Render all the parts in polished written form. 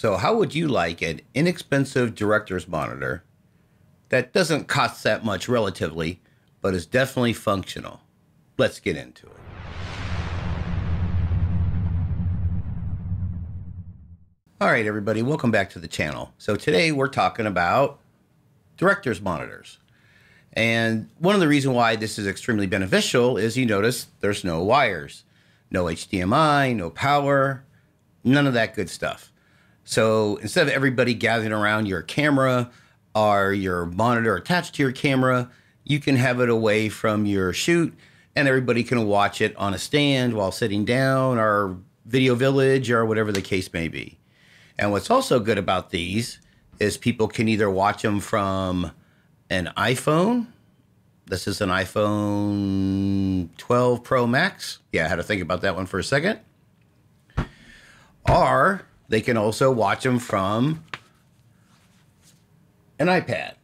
So how would you like an inexpensive director's monitor that doesn't cost that much relatively, but is definitely functional? Let's get into it. All right, everybody, welcome back to the channel. So today we're talking about director's monitors. And one of the reasons why this is extremely beneficial is you notice there's no wires, no HDMI, no power, none of that good stuff. So instead of everybody gathering around your camera or your monitor attached to your camera, you can have it away from your shoot and everybody can watch it on a stand while sitting down or video village or whatever the case may be. And what's also good about these is people can either watch them from an iPhone. This is an iPhone 12 Pro Max. Yeah, I had to think about that one for a second. Or they can also watch them from an iPad.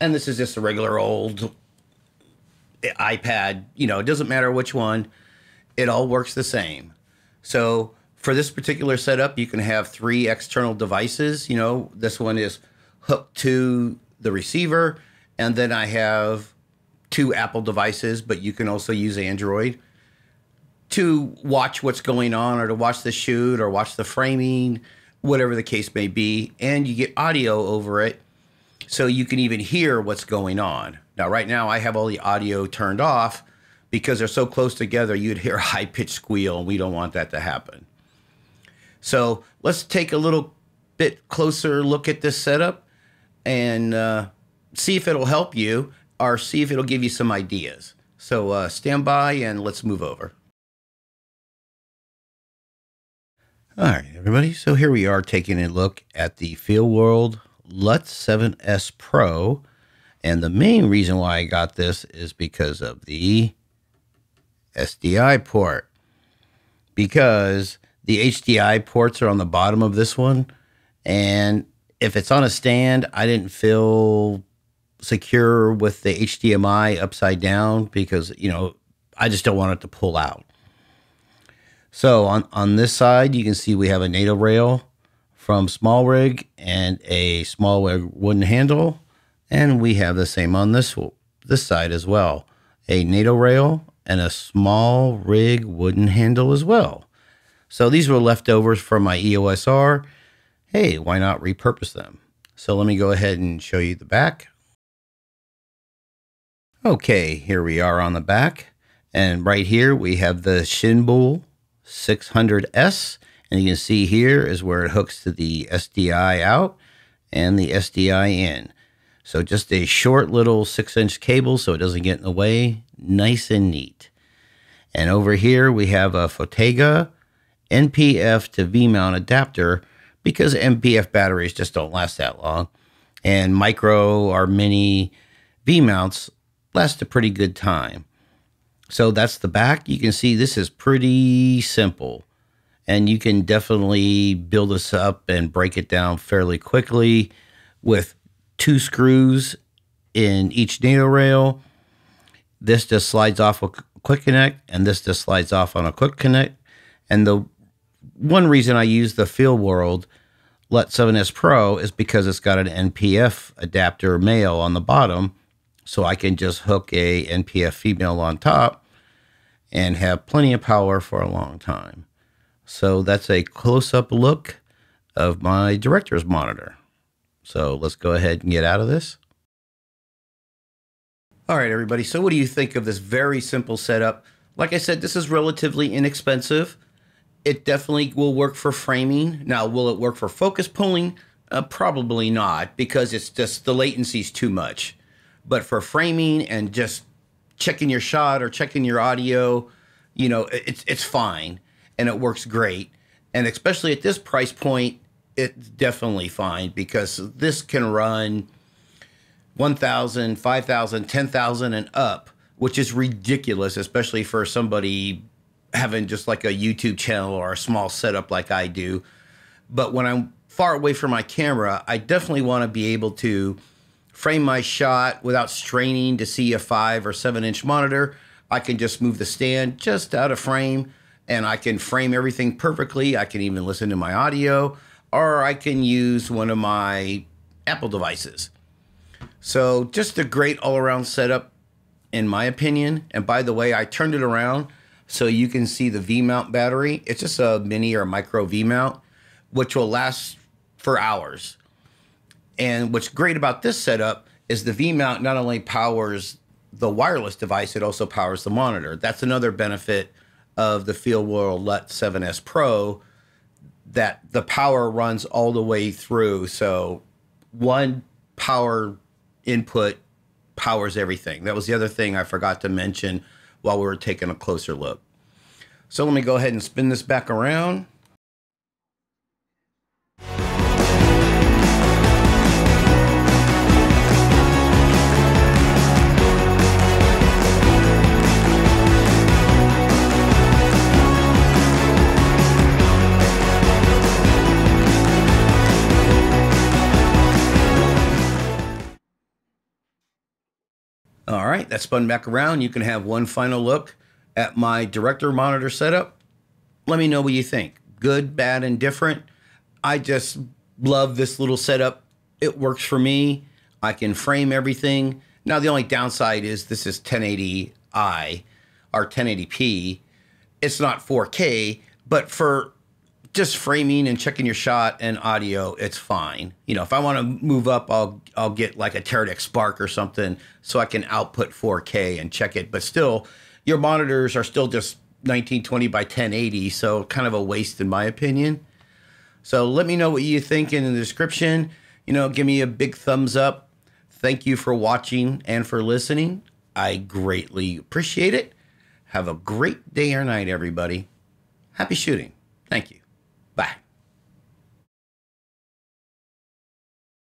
And this is just a regular old iPad. You know, it doesn't matter which one. It all works the same. So for this particular setup, you can have three external devices. You know, this one is hooked to the receiver. And then I have two Apple devices, but you can also use Android to watch what's going on or to watch the shoot or watch the framing, whatever the case may be. And you get audio over it so you can even hear what's going on. Now, right now I have all the audio turned off because they're so close together, you'd hear a high-pitched squeal, and we don't want that to happen. So let's take a little bit closer look at this setup and see if it'll help you or see if it'll give you some ideas. So stand by and let's move over. All right, everybody. So here we are taking a look at the FeelWorld LUT7S Pro. And the main reason why I got this is because of the SDI port. Because the HDMI ports are on the bottom of this one. And if it's on a stand, I didn't feel secure with the HDMI upside down because, you know, I just don't want it to pull out. So on this side, you can see we have a NATO rail from SmallRig and a SmallRig wooden handle. And we have the same on this side as well. A NATO rail and a SmallRig wooden handle as well. So these were leftovers from my EOSR. Hey, why not repurpose them? So let me go ahead and show you the back. Okay, here we are on the back. And right here, we have the Shimbol 600S, and you can see here is where it hooks to the SDI out and the SDI in. So just a short little 6-inch cable so it doesn't get in the way, nice and neat. And over here we have a Fotega NPF to V-mount adapter because NPF batteries just don't last that long, and micro or mini V-mounts last a pretty good time. So that's the back. You can see this is pretty simple, and you can definitely build this up and break it down fairly quickly with two screws in each NATO rail. This just slides off a quick connect, and this just slides off on a quick connect. And the one reason I use the FeelWorld LUT7S Pro is because it's got an NPF adapter male on the bottom. So I can just hook a NPF female on top and have plenty of power for a long time. So that's a close-up look of my director's monitor. So let's go ahead and get out of this. All right, everybody. So what do you think of this very simple setup? Like I said, this is relatively inexpensive. It definitely will work for framing. Now, will it work for focus pulling? Probably not, because it's just the latency's too much. But for framing and just checking your shot or checking your audio, you know, it's fine and it works great. And especially at this price point, it's definitely fine because this can run 1,000, 5,000, 10,000 and up, which is ridiculous, especially for somebody having just like a YouTube channel or a small setup like I do. But when I'm far away from my camera, I definitely want to be able to frame my shot without straining to see a 5- or 7-inch monitor. I can just move the stand just out of frame and I can frame everything perfectly. I can even listen to my audio. or I can use one of my Apple devices. So just a great all-around setup, in my opinion. And by the way, I turned it around so you can see the V-mount battery. It's just a mini or micro V-mount, which will last for hours. And what's great about this setup is the V-mount not only powers the wireless device, it also powers the monitor. That's another benefit of the FeelWorld LUT7S Pro, that the power runs all the way through. So one power input powers everything. That was the other thing I forgot to mention while we were taking a closer look. So let me go ahead and spin this back around. All right, that's spun back around. You can have one final look at my director monitor setup. Let me know what you think. Good, bad, and different. I just love this little setup. It works for me. I can frame everything. Now, the only downside is this is 1080i or 1080p. It's not 4K, but for just framing and checking your shot and audio, it's fine. You know, if I want to move up, I'll get like a Teradek Spark or something so I can output 4K and check it. But still, your monitors are still just 1920 by 1080, so kind of a waste in my opinion. So let me know what you think in the description. You know, give me a big thumbs up. Thank you for watching and for listening. I greatly appreciate it. Have a great day or night, everybody. Happy shooting. Thank you.